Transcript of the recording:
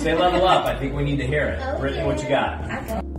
Say level up. I think we need to hear it. Okay. Brittany, what you got?